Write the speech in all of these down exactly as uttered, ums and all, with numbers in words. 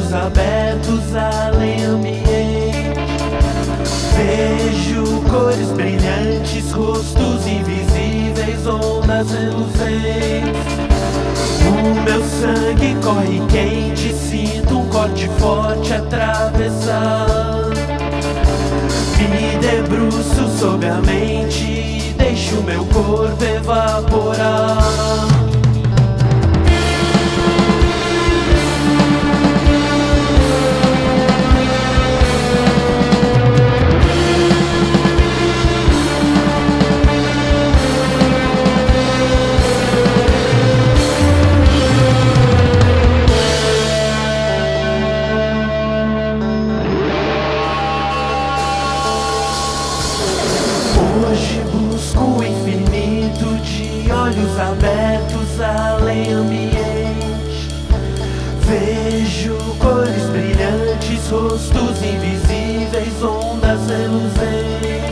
braços abertos além ambiei. Vejo cores brilhantes, rostos invisíveis, ondas reluzentes. O meu sangue corre quente, sinto um corte forte atravessar. Me debruço sobre a mente e deixo meu corpo evaporar. Hoje busco o infinito de olhos abertos além ambiente. Vejo cores brilhantes, rostos invisíveis, ondas reluzentes.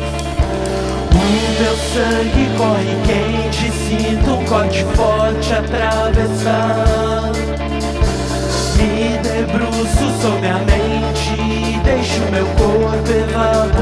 O meu sangue corre quente, sinto um corte forte atravessar. Me debruço sobre a mente e deixo meu corpo evaporar.